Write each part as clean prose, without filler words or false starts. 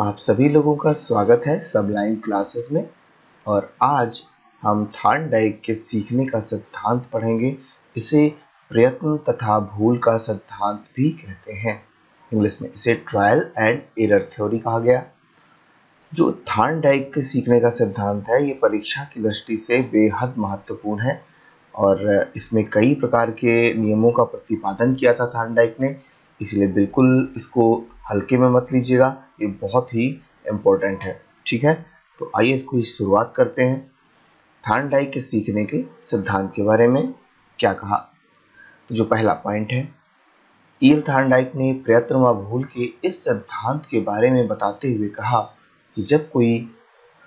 आप सभी लोगों का स्वागत है सबलाइन क्लासेस में। और आज हम थॉर्नडाइक के सीखने का सिद्धांत पढ़ेंगे। इसे प्रयत्न तथा भूल का सिद्धांत भी कहते हैं। इंग्लिश में इसे ट्रायल एंड एरर थ्योरी कहा गया। जो थॉर्नडाइक के सीखने का सिद्धांत है, ये परीक्षा की दृष्टि से बेहद महत्वपूर्ण है और इसमें कई प्रकार के नियमों का प्रतिपादन किया था थॉर्नडाइक ने, इसलिए बिल्कुल इसको हल्के में मत लीजिएगा, ये बहुत ही इम्पोर्टेंट है। ठीक है, तो आइए इसको शुरुआत करते हैं। थॉर्नडाइक के सीखने के सिद्धांत के बारे में क्या कहा, तो जो पहला पॉइंट है, ईल थॉर्नडाइक ने प्रयत्न व भूल के इस सिद्धांत के बारे में बताते हुए कहा कि जब कोई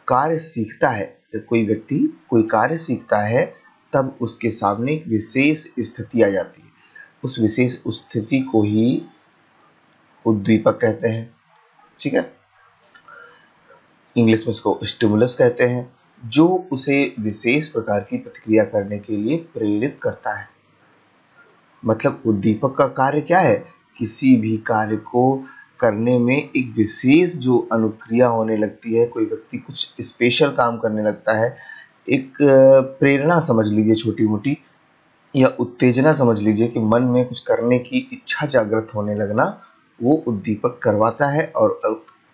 कार्य सीखता है, जब कोई व्यक्ति कोई कार्य सीखता है, तब उसके सामने एक विशेष स्थिति आ जाती है। उस विशेष स्थिति को ही उद्दीपक कहते हैं। ठीक है, इंग्लिश में इसको स्टिमुलस कहते हैं, जो उसे विशेष प्रकार की प्रतिक्रिया करने के लिए प्रेरित करता है। मतलब उद्दीपक का कार्य क्या है? किसी भी कार्य को करने में एक विशेष जो अनुक्रिया होने लगती है, कोई व्यक्ति कुछ स्पेशल काम करने लगता है, एक प्रेरणा समझ लीजिए छोटी मोटी, या उत्तेजना समझ लीजिए कि मन में कुछ करने की इच्छा जागृत होने लगना, वो उद्दीपक करवाता है और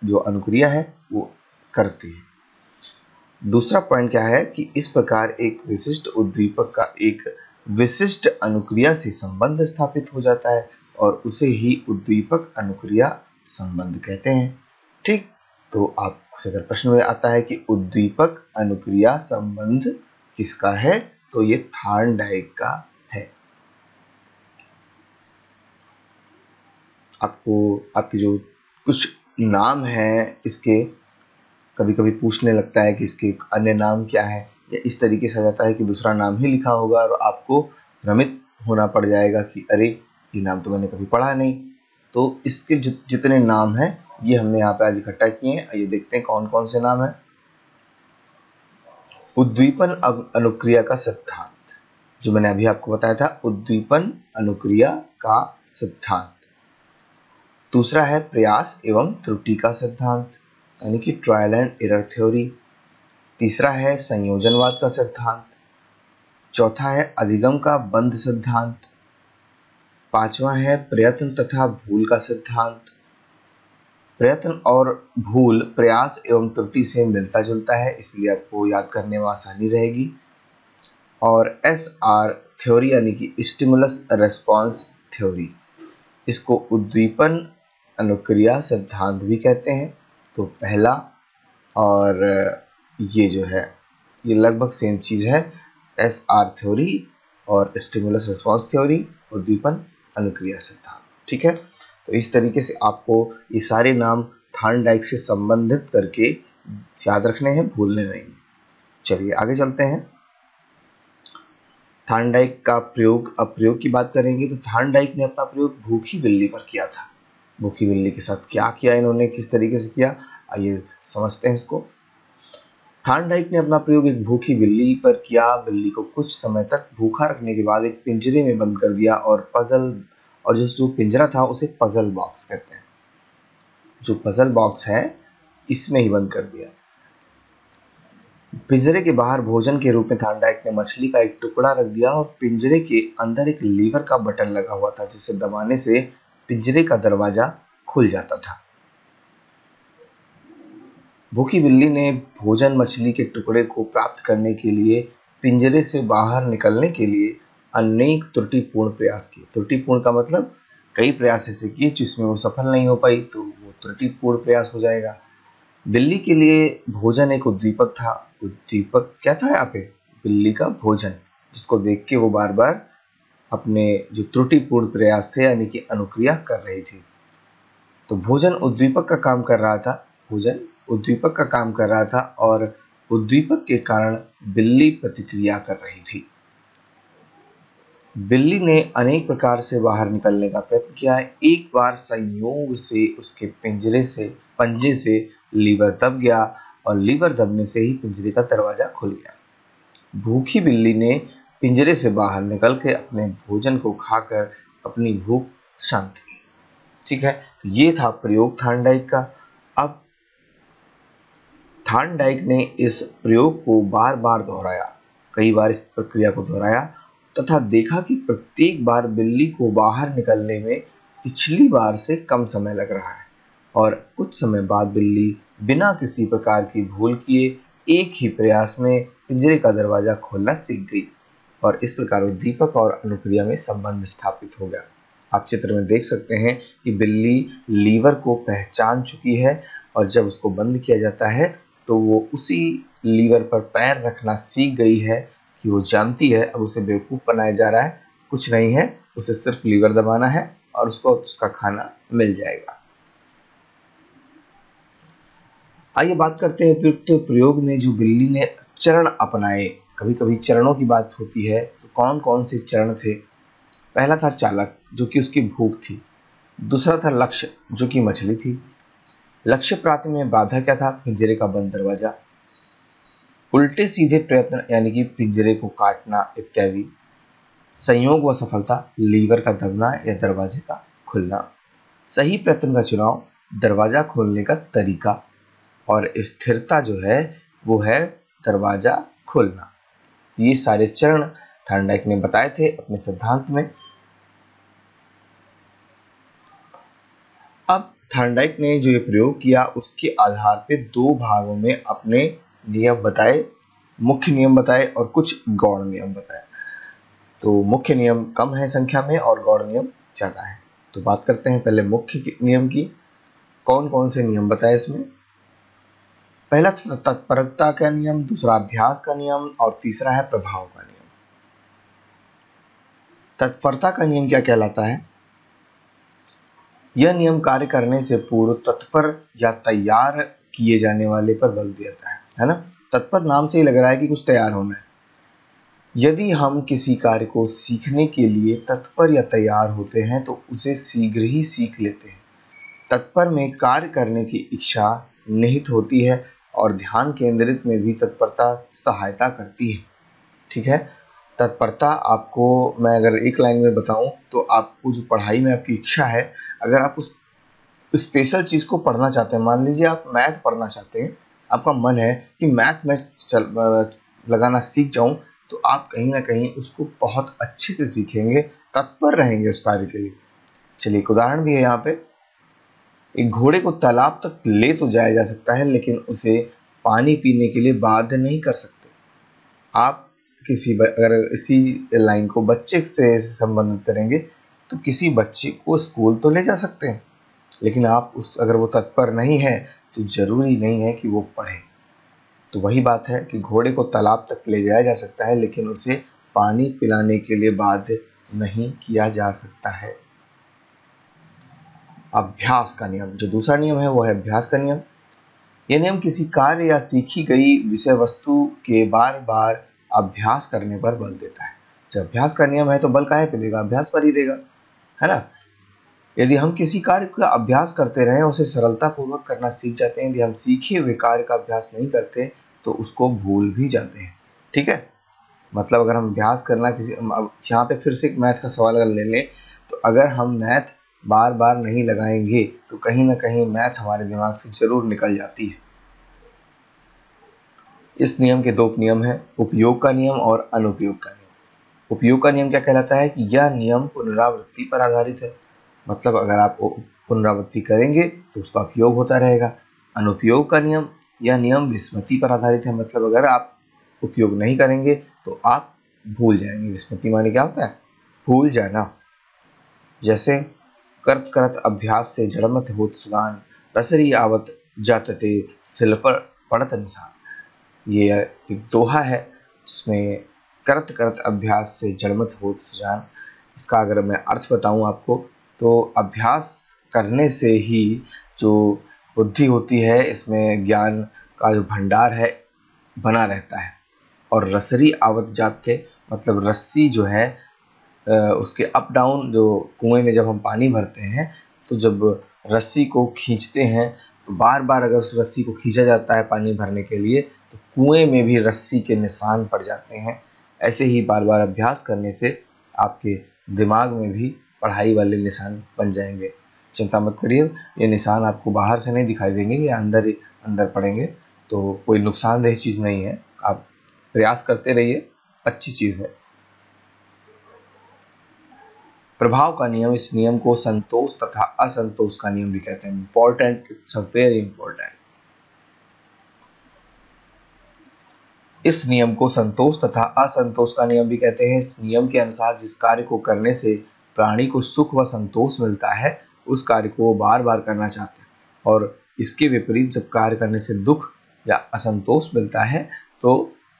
जो अनुक्रिया है वो करती है। दूसरा पॉइंट क्या है कि इस प्रकार एक विशिष्ट उद्दीपक का एक विशिष्ट अनुक्रिया से संबंध स्थापित हो जाता है और उसे ही उद्दीपक अनुक्रिया संबंध कहते हैं। ठीक, तो आपसे अगर प्रश्न में आता है कि उद्दीपक अनुक्रिया संबंध किसका है, तो ये थॉर्नडाइक का है। आपको आपके जो कुछ नाम हैं इसके कभी कभी पूछने लगता है कि इसके अन्य नाम क्या है, या इस तरीके से आ जाता है कि दूसरा नाम ही लिखा होगा और आपको भ्रमित होना पड़ जाएगा कि अरे ये नाम तो मैंने कभी पढ़ा नहीं। तो इसके जितने नाम हैं ये हमने यहाँ पे आज इकट्ठा किए हैं। आइए देखते हैं कौन कौन से नाम है। उद्दीपन अनुक्रिया का सिद्धांत, जो मैंने अभी आपको बताया था, उद्दीपन अनुक्रिया का सिद्धांत। दूसरा है प्रयास एवं त्रुटि का सिद्धांत, यानी कि ट्रायल एंड एरर थ्योरी। तीसरा है संयोजनवाद का सिद्धांत। चौथा है अधिगम का बंध सिद्धांत। पांचवा है प्रयत्न तथा भूल का सिद्धांत। प्रयत्न और भूल प्रयास एवं त्रुटि से मिलता जुलता है, इसलिए आपको याद करने में आसानी रहेगी। और एसआर थ्योरी, यानी कि स्टिमुलस रेस्पॉन्स थ्योरी, इसको उद्दीपन अनुक्रिया सिद्धांत भी कहते हैं। तो पहला और ये जो है ये लगभग सेम चीज़ है, एसआर थ्योरी और स्टिमुलस रेस्पॉन्स थ्योरी, उद्दीपन अनुक्रिया सिद्धांत। ठीक है, तो इस तरीके से आपको ये सारे नाम थॉर्नडाइक से संबंधित करके याद रखने हैं, भूलने नहीं। चलिए आगे चलते हैं। थॉर्नडाइक का प्रयोग, अब प्रयोग की बात करेंगे तो थॉर्नडाइक ने अपना प्रयोग भूखी बिल्ली पर किया था। भूखी बिल्ली के साथ क्या किया इन्होंने, किस तरीके से किया, आइए समझते हैं इसको। थॉर्नडाइक ने अपना प्रयोग एक भूखी बिल्ली पर किया। बिल्ली को कुछ समय तक भूखा रखने के बाद एक पिंजरे में बंद कर दिया और पजल, और जो पिंजरा था उसे पजल बॉक्स कहते हैं, जो पजल बॉक्स है इसमें ही बंद कर दिया। पिंजरे के बाहर भोजन के रूप में थॉर्नडाइक ने मछली का एक टुकड़ा रख दिया और पिंजरे के अंदर एक लीवर का बटन लगा हुआ था, जिसे दबाने से पिंजरे का दरवाजा खुल जाता था। भूखी बिल्ली ने भोजन मछली के टुकड़े को प्राप्त करने के लिए पिंजरे से बाहर निकलने के लिए अनेक त्रुटिपूर्ण प्रयास किए। त्रुटिपूर्ण का मतलब कई प्रयास ऐसे किए जिसमें वो सफल नहीं हो पाई, तो वो त्रुटिपूर्ण प्रयास हो जाएगा। बिल्ली के लिए भोजन एक उद्दीपक था। उद्दीपक क्या था यहाँ पे? बिल्ली का भोजन, जिसको देख के वो बार बार अपने जो त्रुटिपूर्ण प्रयास थे यानी कि अनुक्रिया कर रही थी। तो भोजन उद्दीपक का काम कर रहा था, भोजन उद्दीपक का काम कर रहा था और उद्दीपक के कारण बिल्ली प्रतिक्रिया कर रही थी। बिल्ली ने अनेक प्रकार से बाहर निकलने का प्रयत्न किया। एक बार संयोग से उसके पंजे से लीवर दब गया और लीवर दबने से ही पिंजरे का दरवाजा खुल गया। भूखी बिल्ली ने पिंजरे से बाहर निकल के अपने भोजन को खाकर अपनी भूख शांत की। ठीक है, तो ये था प्रयोग थॉर्नडाइक का। अब थॉर्नडाइक ने इस प्रयोग को बार बार दोहराया, कई बार इस प्रक्रिया को दोहराया तथा देखा कि प्रत्येक बार बिल्ली को बाहर निकलने में पिछली बार से कम समय लग रहा है और कुछ समय बाद बिल्ली बिना किसी प्रकार की भूल किए एक ही प्रयास में पिंजरे का दरवाजा खोलना सीख गई और इस प्रकार उद्दीपक और अनुक्रिया में संबंध स्थापित हो गया। आप चित्र में देख सकते हैं कि बिल्ली लीवर को पहचान चुकी है और जब उसको बंद किया जाता है तो वो उसी लीवर पर पैर रखना सीख गई है कि वो जानती है अब उसे बेवकूफ़ बनाया जा रहा है, कुछ नहीं है, उसे सिर्फ लीवर दबाना है और उसको उसका खाना मिल जाएगा। आइए बात करते हैं उपयुक्त प्रयोग में जो बिल्ली ने चरण अपनाए। कभी कभी चरणों की बात होती है तो कौन कौन से चरण थे? पहला था चालक जो कि उसकी भूख थी, दूसरा था लक्ष्य जो कि मछली थी। लक्ष्य प्राप्ति में बाधा क्या था? पिंजरे का बंद दरवाजा, उल्टे सीधे प्रयत्न यानी कि पिंजरे को काटना इत्यादि, संयोग व सफलता लीवर का दबना या दरवाजे का खुलना, सही प्रयत्न का चुनाव, दरवाजा खोलने का तरीका और स्थिरता जो है वो है दरवाजा खोलना। ये सारे चरण थॉर्नडाइक ने बताए थे अपने सिद्धांत में। अब थॉर्नडाइक ने जो ये प्रयोग किया उसके आधार पे दो भागों में अपने नियम बताए, मुख्य नियम बताए और कुछ गौण नियम बताए। तो मुख्य नियम कम है संख्या में और गौण नियम ज्यादा है। तो बात करते हैं पहले मुख्य नियम की, कौन कौन से नियम बताए इसमें। पहला तत्परता का नियम, दूसरा अभ्यास का नियम और तीसरा है प्रभाव का नियम। तत्परता का नियम क्या कहलाता है? यह नियम कार्य करने से पूर्व तत्पर या तैयार किए जाने वाले पर बल देता है ना। तत्पर नाम से ही लग रहा है कि कुछ तैयार होना है। यदि हम किसी कार्य को सीखने के लिए तत्पर या तैयार होते हैं तो उसे शीघ्र ही सीख लेते हैं। तत्पर में कार्य करने की इच्छा निहित होती है और ध्यान केंद्रित में भी तत्परता सहायता करती है। ठीक है, तत्परता आपको मैं अगर एक लाइन में बताऊं तो आपको जो पढ़ाई में आपकी इच्छा है, अगर आप उस स्पेशल चीज़ को पढ़ना चाहते हैं, मान लीजिए आप मैथ पढ़ना चाहते हैं, आपका मन है कि मैथ में लगाना सीख जाऊं, तो आप कहीं ना कहीं उसको बहुत अच्छे से सीखेंगे, तत्पर रहेंगे उस कार्य के लिए। चलिए एक उदाहरण भी है यहाँ पे। एक घोड़े को तालाब तक ले तो जाया जा सकता है लेकिन उसे पानी पीने के लिए बाध्य नहीं कर सकते। आप किसी अगर इसी लाइन को बच्चे से संबंधित करेंगे तो किसी बच्चे को स्कूल तो ले जा सकते हैं लेकिन आप उस अगर वो तत्पर नहीं है तो जरूरी नहीं है कि वो पढ़े। तो वही बात है कि घोड़े को तालाब तक ले जाया जा सकता है लेकिन उसे पानी पिलाने के लिए बाध्य नहीं किया जा सकता है। अभ्यास का नियम, जो दूसरा नियम है वो है अभ्यास का नियम। यह नियम किसी कार्य या सीखी गई विषय वस्तु के बार बार अभ्यास करने पर बल देता है। जब अभ्यास का नियम है तो बल काहे पे देगा? अभ्यास पर ही देगा, है ना। यदि हम किसी कार्य का अभ्यास करते रहें, उसे सरलतापूर्वक करना सीख जाते हैं। यदि हम सीखे हुए कार्य का अभ्यास नहीं करते तो उसको भूल भी जाते हैं। ठीक है, मतलब अगर हम अभ्यास करना किसी, अब यहाँ पे फिर से मैथ का सवाल अगर ले लें तो अगर हम मैथ बार बार नहीं लगाएंगे तो कहीं ना कहीं मैथ हमारे दिमाग से जरूर निकल जाती है। इस नियम के दो उपनियम हैं, उपयोग का नियम और अनुपयोग का नियम। उपयोग का नियम क्या कहलाता है कि यह नियम पुनरावृत्ति पर आधारित है, मतलब अगर आप पुनरावृत्ति करेंगे तो उसका उपयोग होता रहेगा। अनुपयोग का नियम, यह नियम विस्मृति पर आधारित है, मतलब अगर आप उपयोग नहीं करेंगे तो आप भूल जाएंगे। विस्मृति माने क्या होता है? भूल जाना। जैसे करत करत अभ्यास से जड़मत होत सुदान, रसरी आवत जातते सिल पर पड़त निशान। ये एक दोहा है जिसमें करत करत अभ्यास से जड़मत होत सुदान, इसका अगर मैं अर्थ बताऊं आपको तो अभ्यास करने से ही जो बुद्धि होती है, इसमें ज्ञान का जो भंडार है बना रहता है। और रसरी आवत जाते मतलब रस्सी जो है उसके अप डाउन, जो कुएं में जब हम पानी भरते हैं तो जब रस्सी को खींचते हैं तो बार बार अगर उस रस्सी को खींचा जाता है पानी भरने के लिए तो कुएं में भी रस्सी के निशान पड़ जाते हैं। ऐसे ही बार बार अभ्यास करने से आपके दिमाग में भी पढ़ाई वाले निशान बन जाएंगे। चिंता मत करिए, ये निशान आपको बाहर से नहीं दिखाई देंगे, ये अंदर ही अंदर पड़ेंगे। तो कोई नुकसानदेह चीज़ नहीं है, आप प्रयास करते रहिए, अच्छी चीज़ है। प्रभाव का नियम, इस नियम को संतोष तथा असंतोष का नियम भी कहते हैं। Important, it's very important. इस नियम को संतोष तथा असंतोष का नियम भी कहते हैं। इस नियम के अनुसार जिस कार्य को करने से प्राणी को सुख व संतोष मिलता है, उस कार्य को वो बार बार करना चाहता है, और इसके विपरीत जब कार्य करने से दुख या असंतोष मिलता है तो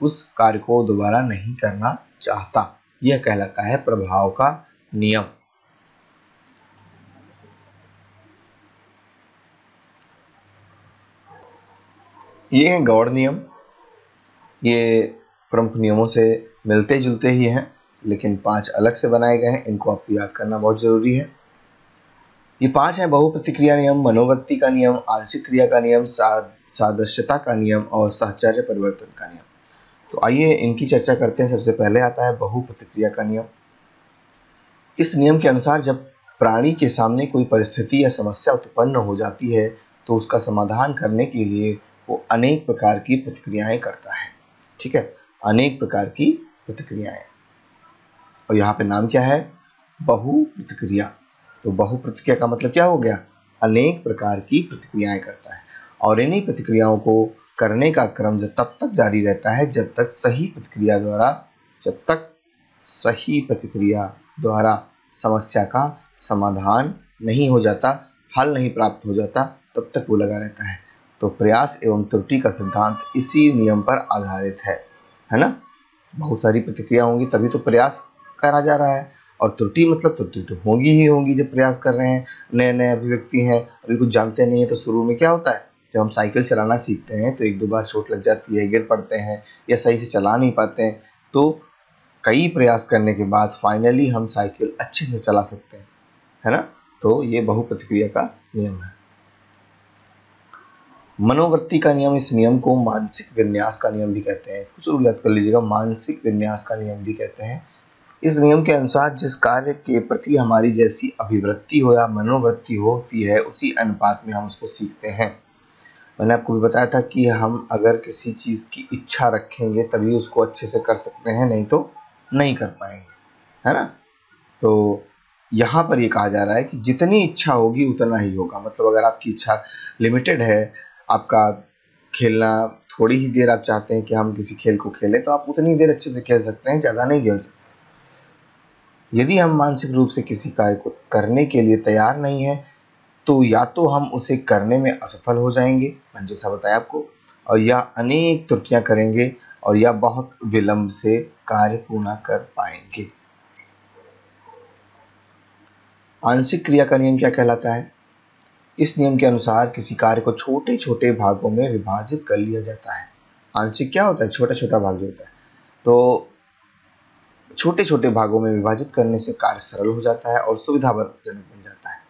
उस कार्य को दोबारा नहीं करना चाहता। यह कहलाता है प्रभाव का नियम। ये है गौड़ नियम। ये प्रमुख नियमों से मिलते जुलते ही हैं, लेकिन 5 अलग से बनाए गए हैं, इनको आपको याद करना बहुत जरूरी है। ये 5 हैं: बहु प्रतिक्रिया नियम, मनोवृत्ति का नियम, आंशिक क्रिया का नियम, सादृश्यता का नियम और साहचर्य परिवर्तन का नियम। तो आइए इनकी चर्चा करते हैं। सबसे पहले आता है बहु प्रतिक्रिया का नियम। इस नियम के अनुसार जब प्राणी के सामने कोई परिस्थिति या समस्या उत्पन्न हो जाती है तो उसका समाधान करने के लिए वो अनेक प्रकार की प्रतिक्रियाएं करता है। ठीक है, अनेक प्रकार की प्रतिक्रियाएं, और यहाँ पे नाम क्या है? बहु प्रतिक्रिया। तो बहु प्रतिक्रिया का मतलब क्या हो गया? अनेक प्रकार की प्रतिक्रियाएं करता है, और इन्हीं प्रतिक्रियाओं को करने का क्रम जब तब तक जारी रहता है जब तक सही प्रतिक्रिया द्वारा समस्या का समाधान नहीं हो जाता, हल नहीं प्राप्त हो जाता, तब तक वो लगा रहता है। तो प्रयास एवं त्रुटि का सिद्धांत इसी नियम पर आधारित है ना? बहुत सारी प्रतिक्रिया होंगी तभी तो प्रयास करा जा रहा है, और त्रुटि मतलब त्रुटि तो होंगी ही होंगी जब प्रयास कर रहे हैं। नए नए अभिव्यक्ति हैं, अभी कुछ जानते नहीं है, तो शुरू में क्या होता है, जब हम साइकिल चलाना सीखते हैं तो 1-2 बार चोट लग जाती है, गिर पड़ते हैं या सही से चला नहीं पाते हैं, तो कई प्रयास करने के बाद फाइनली हम साइकिल अच्छे से चला सकते हैं, है ना? तो ये बहु प्रतिक्रिया का नियम है। मनोवृत्ति का नियम, इस नियम को मानसिक विन्यास का नियम भी कहते हैं। इसको जरूर याद कर लीजिएगा, मानसिक विन्यास का नियम भी कहते हैं। इस नियम के अनुसार जिस कार्य के प्रति हमारी जैसी अभिवृत्ति हो या मनोवृत्ति होती है, उसी अनुपात में हम उसको सीखते हैं। मैंने आपको भी बताया था कि हम अगर किसी चीज़ की इच्छा रखेंगे तभी उसको अच्छे से कर सकते हैं, नहीं तो नहीं कर पाएंगे, है ना? तो यहाँ पर ये कहा जा रहा है कि जितनी इच्छा होगी उतना ही होगा। मतलब अगर आपकी इच्छा लिमिटेड है, आपका खेलना थोड़ी ही देर आप चाहते हैं कि हम किसी खेल को खेलें, तो आप उतनी देर अच्छे से खेल सकते हैं, ज़्यादा नहीं खेल सकते। यदि हम मानसिक रूप से किसी कार्य को करने के लिए तैयार नहीं हैं तो या तो हम उसे करने में असफल हो जाएंगे, जैसा बताया आपको, और या अनेक त्रुटियाँ करेंगे, और या बहुत विलंब से कार्य पूर्ण कर पाएंगे। आंशिक क्रिया का नियम क्या कहलाता है? इस नियम के अनुसार किसी कार्य को छोटे छोटे भागों में विभाजित कर लिया जाता है। आंशिक क्या होता है? छोटा छोटा भाग जो होता है। तो छोटे छोटे भागों में विभाजित करने से कार्य सरल हो जाता है और सुविधाजनक बन जाता है।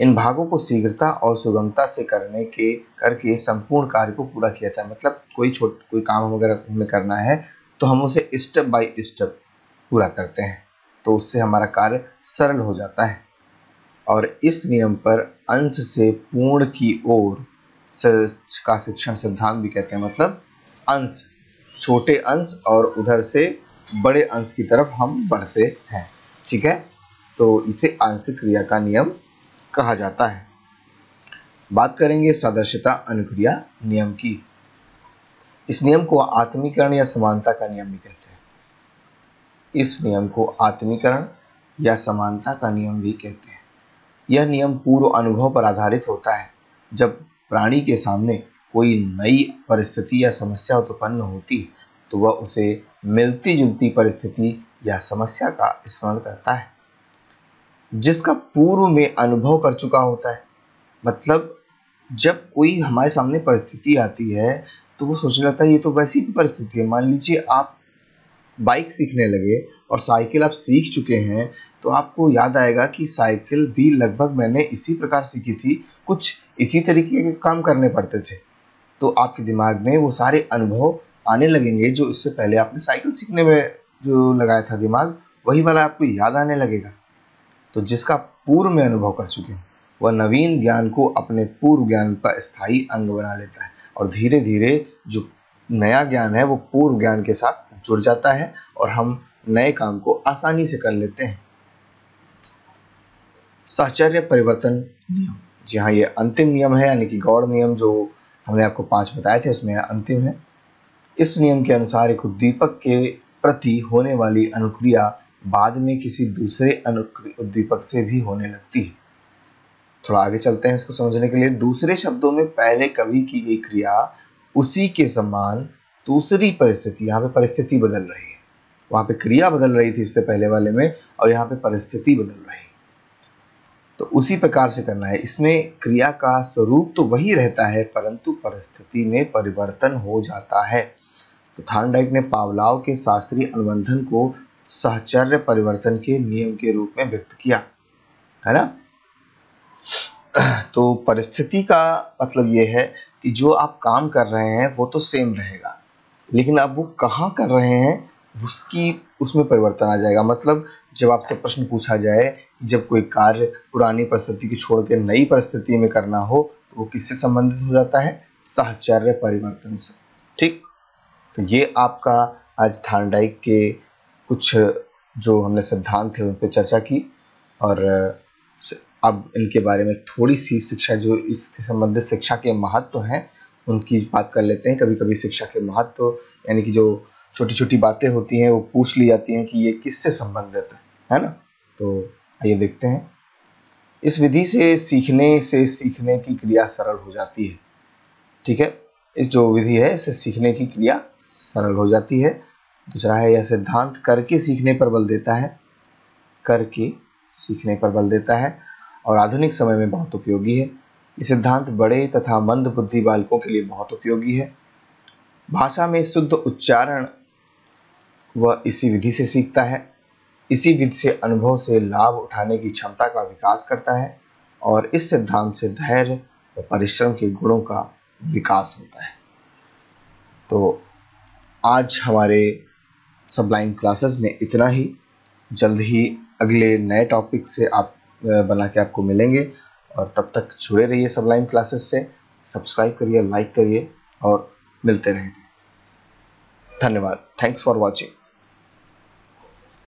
इन भागों को शीघ्रता और सुगमता से करके संपूर्ण कार्य को पूरा किया जाता है। मतलब कोई काम वगैरह हमें करना है तो हम उसे स्टेप बाय स्टेप पूरा करते हैं, तो उससे हमारा कार्य सरल हो जाता है। और इस नियम पर अंश से पूर्ण की ओर का शिक्षण सिद्धांत भी कहते हैं। मतलब अंश, छोटे अंश और उधर से बड़े अंश की तरफ हम बढ़ते हैं। ठीक है, तो इसे आंशिक क्रिया का नियम कहा जाता है। बात करेंगे सादृश्यता अनुक्रिया नियम की। इस नियम को आत्मीकरण या समानता का नियम भी कहते हैं। यह नियम पूर्व अनुभव पर आधारित होता है। जब प्राणी के सामने कोई नई परिस्थिति या समस्या उत्पन्न होती तो वह उसे मिलती जुलती परिस्थिति या समस्या का स्मरण करता है जिसका पूर्व में अनुभव कर चुका होता है। मतलब जब कोई हमारे सामने परिस्थिति आती है तो वो सोचने लगता है ये तो वैसी भी परिस्थिति है। मान लीजिए आप बाइक सीखने लगे और साइकिल आप सीख चुके हैं, तो आपको याद आएगा कि साइकिल भी लगभग मैंने इसी प्रकार सीखी थी, कुछ इसी तरीके के काम करने पड़ते थे। तो आपके दिमाग में वो सारे अनुभव आने लगेंगे जो इससे पहले आपने साइकिल सीखने में जो लगाया था दिमाग, वही वाला आपको याद आने लगेगा। तो जिसका पूर्व में अनुभव कर चुके हैं वह नवीन ज्ञान को अपने पूर्व ज्ञान का स्थायी अंग बना लेता है और धीरे धीरे जो नया ज्ञान है वो पूर्व ज्ञान के साथ जुड़ जाता है और हम नए काम को आसानी से कर लेते हैं। साहचर्य परिवर्तन नियम, जी हाँ, ये अंतिम नियम है, यानी कि गौड़ नियम जो हमने आपको 5 बताए थे उसमें अंतिम है। इस नियम के अनुसार एक उद्दीपक के प्रति होने वाली अनुक्रिया बाद में किसी दूसरे उद्दीपक से भी होने लगती है। थोड़ा आगे चलते हैं इसको समझने के लिए। दूसरे शब्दों में पहले कभी की गई क्रिया उसी के समान दूसरी परिस्थिति, यहाँ पे परिस्थिति बदल रही है, वहां पे क्रिया बदल रही थी इससे पहले वाले में और यहाँ पे परिस्थिति बदल रही है, तो उसी प्रकार से करना है। इसमें क्रिया का स्वरूप तो वही रहता है परंतु परिस्थिति में परिवर्तन हो जाता है। तो थॉर्नडाइक ने पावलाव के शास्त्रीय अनुबंधन को साहचर्य परिवर्तन के नियम के रूप में व्यक्त किया है ना। तो परिस्थिति का मतलब यह है कि जो आप काम कर रहे हैं वो तो सेम रहेगा, लेकिन आप वो कहाँ कर रहे हैं उसमें परिवर्तन आ जाएगा। मतलब जब आपसे प्रश्न पूछा जाए, जब कोई कार्य पुरानी परिस्थिति को छोड़ के नई परिस्थिति में करना हो तो वो किससे संबंधित हो जाता है? साहचर्य परिवर्तन से। ठीक, तो ये आपका आज थॉर्नडाइक के कुछ जो हमने सिद्धांत थे उन पर चर्चा की और अब इनके बारे में थोड़ी सी शिक्षा, जो इससे संबंधित शिक्षा के महत्व हैं उनकी बात कर लेते हैं। कभी कभी शिक्षा के महत्व यानी कि जो छोटी छोटी बातें होती हैं वो पूछ ली जाती हैं कि ये किससे संबंधित है ना। तो आइए देखते हैं। इस विधि से सीखने की क्रिया सरल हो जाती है। ठीक है, इस जो विधि है इससे सीखने की क्रिया सरल हो जाती है। दूसरा है यह सिद्धांत करके सीखने पर बल देता है, करके सीखने पर बल देता है और आधुनिक समय में बहुत उपयोगी है। ये सिद्धांत बड़े तथा मंद बुद्धि बालकों के लिए बहुत उपयोगी है। भाषा में शुद्ध उच्चारण वह इसी विधि से सीखता है। इसी विधि से अनुभव से लाभ उठाने की क्षमता का विकास करता है और इस सिद्धांत से धैर्य और परिश्रम के गुणों का विकास होता है। तो आज हमारे सबलाइन क्लासेस में इतना ही। जल्द ही अगले नए टॉपिक से आप बना के आपको मिलेंगे और तब तक जुड़े रहिए सबलाइन क्लासेस से। सब्सक्राइब करिए, लाइक करिए और मिलते रहेंगे। धन्यवाद। Thanks for watching.